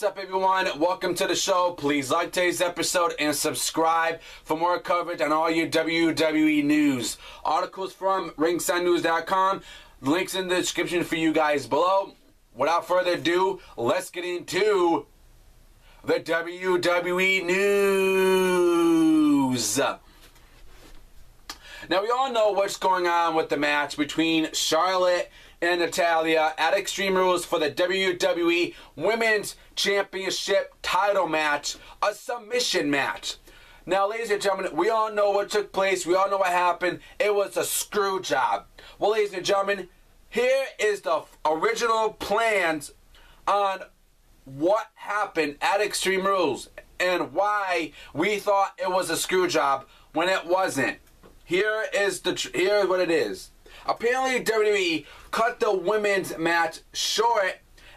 What's up, everyone? Welcome to the show. Please like today's episode and subscribe for more coverage on all your WWE news. Articles from ringsidenews.com. Links in the description for you guys below. Without further ado, let's get into the WWE news. Now, we all know what's going on with the match between Charlotte and Natalya at Extreme Rules for the WWE Women's Championship title match, a submission match. Now, ladies and gentlemen, we all know what took place. We all know what happened. It was a screw job. Well, ladies and gentlemen, here is the original plans on what happened at Extreme Rules and why we thought it was a screw job when it wasn't. Here is what it is. Apparently, WWE cut the women's match short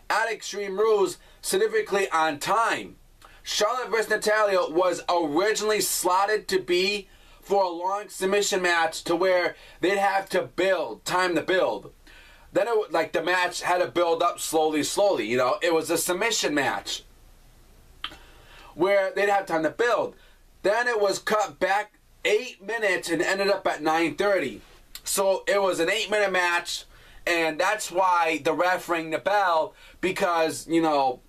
at Extreme Rules significantly on time. Charlotte vs. Natalya was originally slotted to be for a long submission match to where they'd have to build, time to build. Then it, like, the match had to build up slowly, you know. It was a submission match where they'd have time to build. Then it was cut back 8 minutes and ended up at 9:30. So it was an 8-minute match, and that's why the ref rang the bell, because, you know,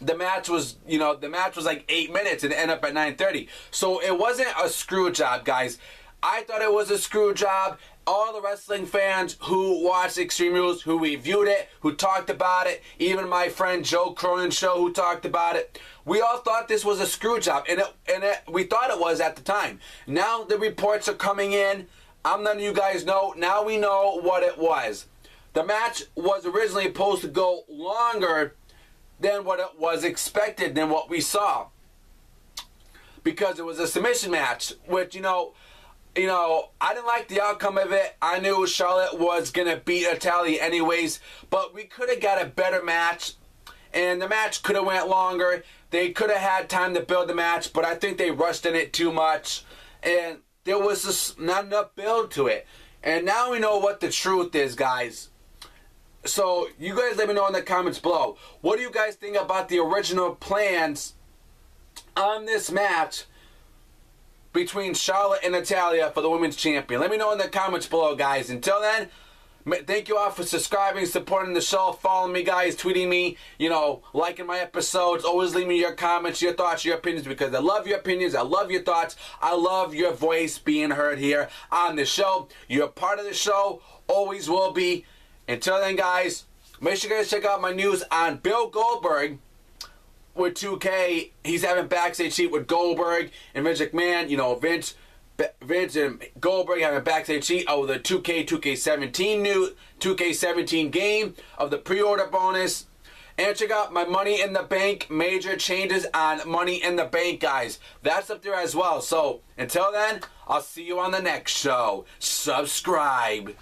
the match was like 8 minutes and it ended up at 9:30. So it wasn't a screw job, guys. I thought it was a screw job. All the wrestling fans who watched Extreme Rules, who reviewed it, who talked about it, even my friend Joe Cronin's show who talked about it, we all thought this was a screw job, we thought it was at the time. Now the reports are coming in. I'm letting you guys know. Now we know what it was. The match was originally supposed to go longer than what it was expected, than what we saw, because it was a submission match, which, you know, I didn't like the outcome of it. I knew Charlotte was gonna beat Natalya anyways, but we could have got a better match, and the match could have went longer. They could have had time to build the match, but I think they rushed in it too much, and there was just not enough build to it. And now we know what the truth is, guys. So you guys let me know in the comments below. What do you guys think about the original plans on this match between Charlotte and Natalya for the Women's Champion? Let me know in the comments below, guys. Until then, thank you all for subscribing, supporting the show, following me, guys, tweeting me, you know, liking my episodes. Always leave me your comments, your thoughts, your opinions, because I love your opinions, I love your thoughts, I love your voice being heard here on the show. You're a part of the show, always will be. Until then, guys, make sure you guys check out my news on Bill Goldberg with 2K. He's having backstage heat with Goldberg and Vince McMahon. You know, Vince and Goldberg having backstage heat over the 2K17 new 2K17 game of the pre-order bonus. And check out my Money in the Bank, major changes on Money in the Bank, guys. That's up there as well. So until then, I'll see you on the next show. Subscribe.